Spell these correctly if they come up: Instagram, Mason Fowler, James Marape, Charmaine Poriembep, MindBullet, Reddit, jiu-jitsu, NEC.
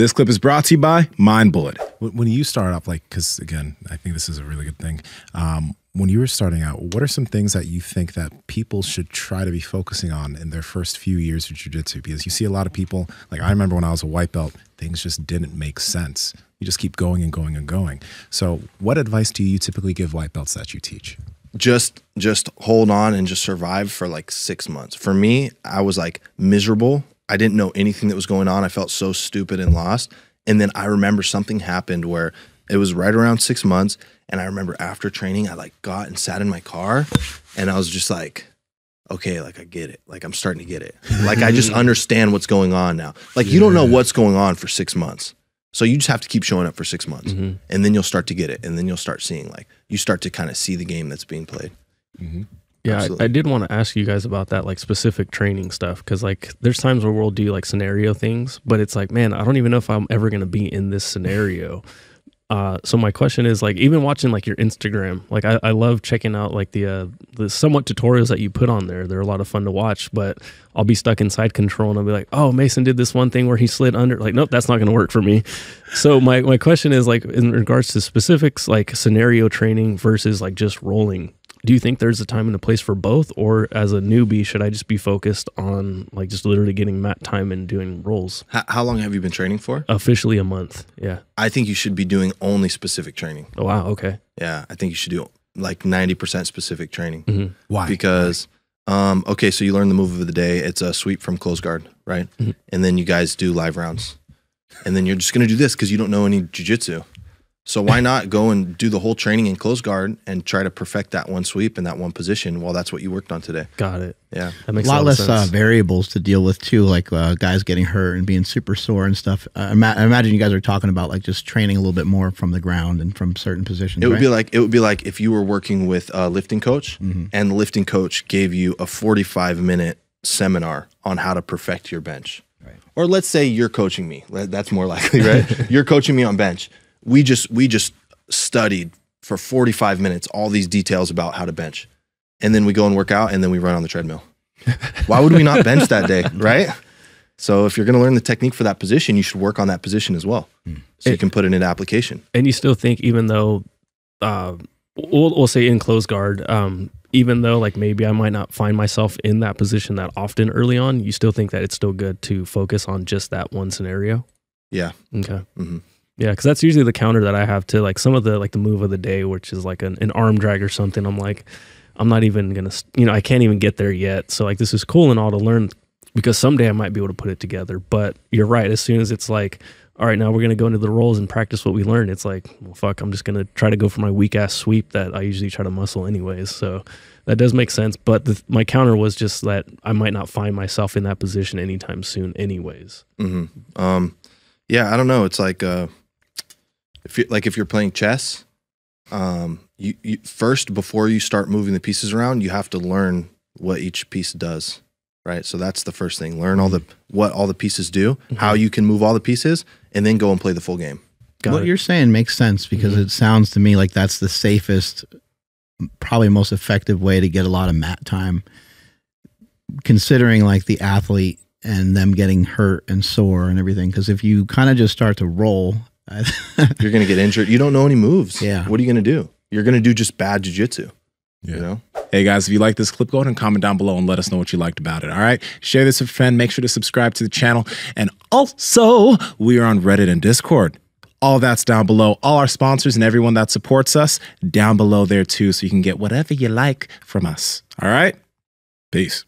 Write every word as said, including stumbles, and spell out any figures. This clip is brought to you by MindBullet. When you start off, like, because again, I think this is a really good thing. Um, when you were starting out, what are some things that you think that people should try to be focusing on in their first few years of jiu-jitsu? Because you see a lot of people, like I remember when I was a white belt, things just didn't make sense. You just keep going and going and going. So what advice do you typically give white belts that you teach? Just, just hold on and just survive for like six months. For me, I was like miserable. I didn't know anything that was going on. I felt so stupid and lost. And then I remember something happened where it was right around six months. And I remember after training, I like got and sat in my car and I was just like, okay, like I get it. Like I'm starting to get it. Like I just understand what's going on now. Like you don't know what's going on for six months. So you just have to keep showing up for six months mm-hmm. and then you'll start to get it. And then you'll start seeing, like, you start to kind of see the game that's being played. Mm-hmm. Yeah, I, I did want to ask you guys about that, like specific training stuff, because like there's times where we'll do like scenario things, but it's like, man, I don't even know if I'm ever going to be in this scenario. Uh, so my question is, like, even watching like your Instagram, like I, I love checking out like the uh, the somewhat tutorials that you put on there. They're a lot of fun to watch, but I'll be stuck in side control and I'll be like, oh, Mason did this one thing where he slid under. Like, nope, that's not going to work for me. So my, my question is, like, in regards to specifics, like scenario training versus like just rolling, do you think there's a time and a place for both? Or as a newbie, should I just be focused on like just literally getting mat time and doing rolls? How, how long have you been training for? Officially a month, yeah. I think you should be doing only specific training. Oh, wow, okay. Yeah, I think you should do like ninety percent specific training. Mm-hmm. Why? Because, um, okay, so you learn the move of the day. It's a sweep from close guard, right? Mm-hmm. And then you guys do live rounds. And then you're just going to do this because you don't know any jiu-jitsu. So why not go and do the whole training in close guard and try to perfect that one sweep and that one position? Well, that's what you worked on today. Got it. Yeah. That makes a lot less uh, variables to deal with too, like uh, guys getting hurt and being super sore and stuff. Uh, I, ma I imagine you guys are talking about like just training a little bit more from the ground and from certain positions. It would right? be like it would be like if you were working with a lifting coach mm-hmm. and the lifting coach gave you a forty-five minute seminar on how to perfect your bench. Right. Or let's say you're coaching me. That's more likely, right? You're coaching me on bench. We just we just studied for forty-five minutes all these details about how to bench, and then we go and work out, and then we run on the treadmill. Why would we not bench that day, right? So if you're going to learn the technique for that position, you should work on that position as well, so it, you can put it into application. And you still think, even though uh, we'll, we'll say in close guard, um, even though like maybe I might not find myself in that position that often early on, you still think that it's still good to focus on just that one scenario? Yeah. Okay. Mm-hmm. Yeah, because that's usually the counter that I have to like some of the like the move of the day, which is like an, an arm drag or something. I'm like, I'm not even going to, you know, I can't even get there yet. So like this is cool and all to learn because someday I might be able to put it together. But you're right. As soon as it's like, all right, now we're going to go into the rolls and practice what we learned. It's like, well, fuck, I'm just going to try to go for my weak ass sweep that I usually try to muscle anyways. So that does make sense. But the, my counter was just that I might not find myself in that position anytime soon anyways. Mm-hmm. Um, yeah, I don't know. It's like... Uh If you're, like if you're playing chess, um, you, you first, before you start moving the pieces around, you have to learn what each piece does, right? So that's the first thing. Learn all the what all the pieces do, mm-hmm. how you can move all the pieces, and then go and play the full game. Got what it. You're saying makes sense because mm-hmm. it sounds to me like that's the safest, probably most effective way to get a lot of mat time, considering like the athlete and them getting hurt and sore and everything. Because if you kind of just start to roll... you're going to get injured. You don't know any moves. Yeah. What are you going to do? You're going to do just bad jiu-jitsu. Yeah. You know? Hey, guys, if you like this clip, go ahead and comment down below and let us know what you liked about it. All right? Share this with a friend. Make sure to subscribe to the channel. And also, we are on Reddit and Discord. All that's down below. All our sponsors and everyone that supports us down below there, too, so you can get whatever you like from us. All right? Peace.